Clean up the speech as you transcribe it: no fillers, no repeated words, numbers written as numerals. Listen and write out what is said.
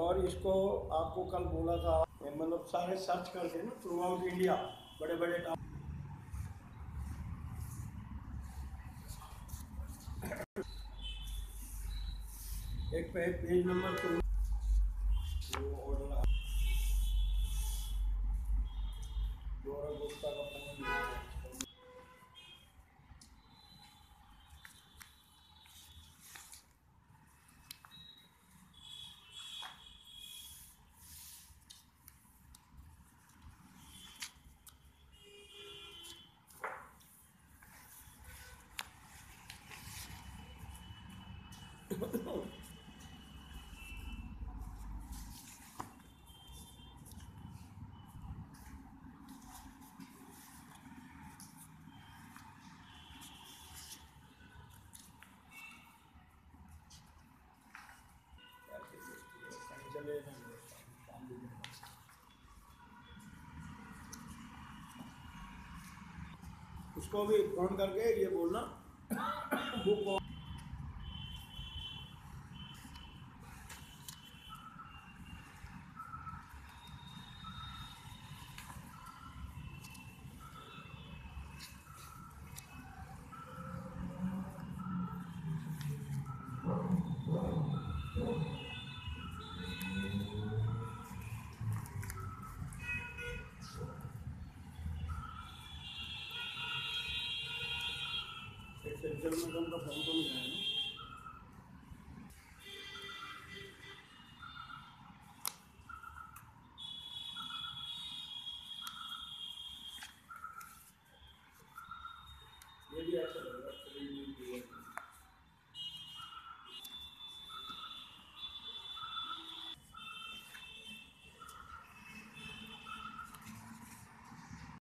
और इसको आपको कल बोला था, मतलब सारे सर्च करके ना थ्रू आउट इंडिया बड़े बड़े एक पेज नंबर 2 गुप्ता का उसको भी फोन करके ये बोलना बुक सेंट्रल में का फोन तो नहीं आया।